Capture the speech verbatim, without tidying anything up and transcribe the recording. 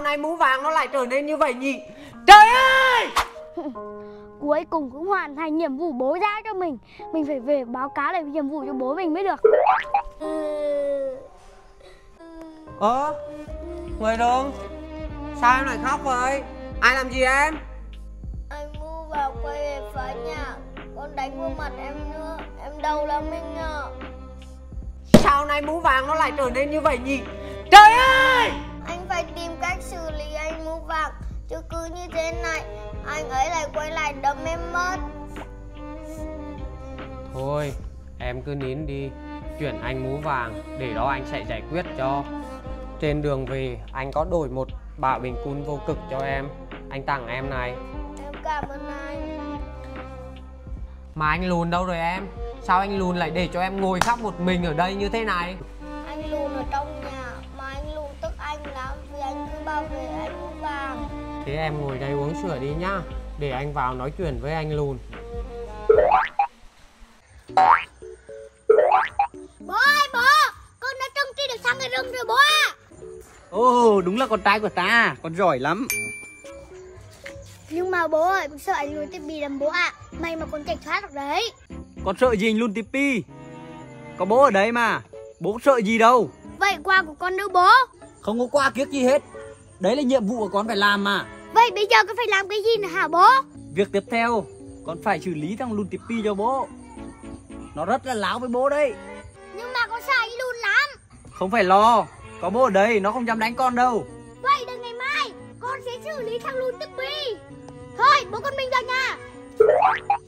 hôm nay mũ vàng nó lại trở nên như vậy nhỉ? Trời ơi! Cuối cùng cũng hoàn thành nhiệm vụ bố giao cho mình. Mình phải về báo cáo lại nhiệm vụ cho bố mình mới được. Ơ, Mười Đường, sao em lại khóc vậy? Ai làm gì em? Anh Mũ vào quay về phá nhà, con đánh vô mặt em nữa, em đau lắm anh ạ. Sao nay Mũ vàng nó lại trở nên như vậy nhỉ? Trời ơi! Anh phải tìm cách xử lý anh Mũ vàng, chứ cứ như thế này anh ấy lại quay lại đấm em mất. Thôi em cứ nín đi, chuyển anh Mũ vàng để đó anh sẽ giải quyết cho. Trên đường về anh có đổi một bạ bình cun vô cực cho em, anh tặng em này. Em cảm ơn anh. Mà anh Lùn đâu rồi em? Sao anh Lùn lại để cho em ngồi khóc một mình ở đây như thế này? Anh Lùn ở trong nhà mà anh Lùn tức anh lắm vì anh cứ bảo vệ anh Mũ vàng. Thế em ngồi đây uống sữa đi nhá, để anh vào nói chuyện với anh Lùn. Bố ơi bố, con đã trông chi được sang người rừng rồi bố à. Ồ, đúng là con trai của ta, con giỏi lắm. Nhưng mà bố ơi, con sợ anh Lùn Tippi làm bố ạ. À, may mà con chạy thoát được đấy. Con sợ gì anh Lùn Tippi, có bố ở đây mà, bố sợ gì đâu. Vậy quà của con đâu bố? Không có quà kiếc gì hết, đấy là nhiệm vụ của con phải làm mà. Vậy bây giờ con phải làm cái gì nữa hả bố? Việc tiếp theo, con phải xử lý thằng Lùn Tippi cho bố. Nó rất là láo với bố đấy. Nhưng mà con sợ anh Lùn lắm. Không phải lo, có bố ở đây, nó không dám đánh con đâu. Vậy đến ngày mai, con sẽ xử lý thằng Lùn Tippi. Thôi, bố con mình vào nhà.